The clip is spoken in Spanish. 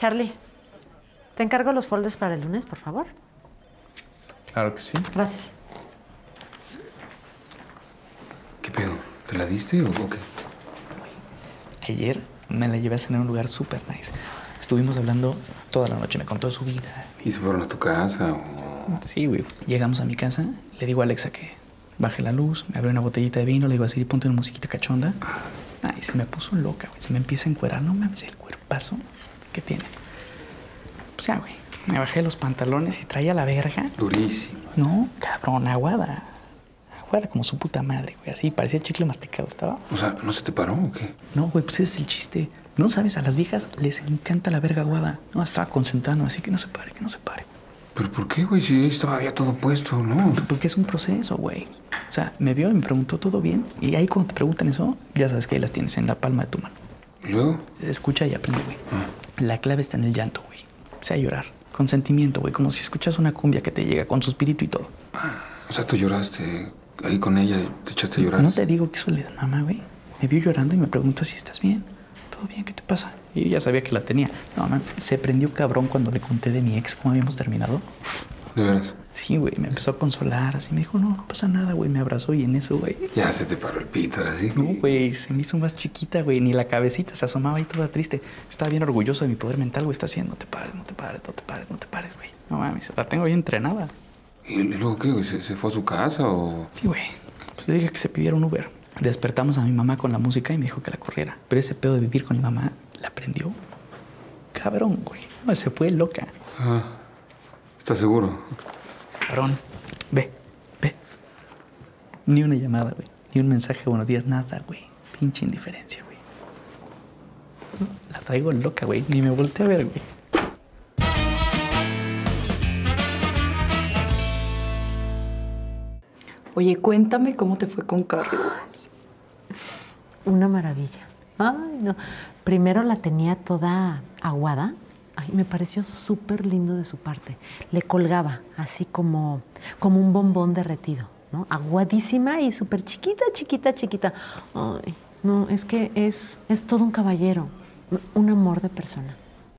Charlie, te encargo los folders para el lunes, por favor. Claro que sí. Gracias. ¿Qué pedo? ¿Te la diste o qué? Ayer me la llevé a cenar a un lugar súper nice. Estuvimos hablando toda la noche, me contó su vida. ¿Y se fueron a tu casa o...? Sí, güey. Llegamos a mi casa, le digo a Alexa que baje la luz, me abrió una botellita de vino, le digo así, ponte una musiquita cachonda. Ay, se me puso loca, güey. Se me empieza a encuerar, no mames, el cuerpazo que tiene. Pues ya, güey, me bajé los pantalones y traía la verga. Durísimo. No, cabrón, aguada. Aguada como su puta madre, güey. Así, parecía chicle masticado, estaba. O sea, ¿no se te paró o qué? No, güey, pues ese es el chiste. No sabes, a las viejas les encanta la verga aguada. No, estaba concentrando, así que no se pare, que no se pare. ¿Pero por qué, güey? Si estaba ya todo puesto, ¿no? Porque es un proceso, güey. O sea, me vio y me preguntó todo bien. Y ahí cuando te preguntan eso, ya sabes que ahí las tienes en la palma de tu mano. ¿Y luego? Escucha y aprende, güey. Ah. La clave está en el llanto, güey. O sea, llorar. Con sentimiento, güey. Como si escuchas una cumbia que te llega con suspirito y todo. Ah, o sea, tú lloraste ahí con ella, te echaste a llorar. No te digo que eso le da mamá, güey. Me vio llorando y me preguntó si estás bien. ¿Todo bien? ¿Qué te pasa? Y yo ya sabía que la tenía. No, man, se prendió cabrón cuando le conté de mi ex cómo habíamos terminado. ¿De veras? Sí, güey, me empezó a consolar, así me dijo, no, no pasa nada, güey, me abrazó y en eso, güey. Ya se te paró el pito, ahora sí. No, güey, se me hizo más chiquita, güey, ni la cabecita, se asomaba ahí toda triste. Estaba bien orgulloso de mi poder mental, güey, está haciendo, no te pares, no te pares, no te pares, no te pares, güey. No mames, la tengo bien entrenada. ¿Y luego qué, güey? ¿Se fue a su casa o...? Sí, güey, pues le dije que se pidiera un Uber. Despertamos a mi mamá con la música y me dijo que la corriera. Pero ese pedo de vivir con mi mamá, ¿la prendió? Cabrón, güey, no, se fue loca. Ah, ¿estás seguro? Cabrón, ve, ve. Ni una llamada, güey. Ni un mensaje, buenos días, nada, güey. Pinche indiferencia, güey. La traigo loca, güey. Ni me volteé a ver, güey. Oye, cuéntame cómo te fue con Carlos. Una maravilla. Ay, no. Primero la tenía toda aguada. Ay, me pareció súper lindo de su parte. Le colgaba así como un bombón derretido, ¿no? Aguadísima y súper chiquita, chiquita, chiquita. Ay, no, es que es todo un caballero, un amor de persona.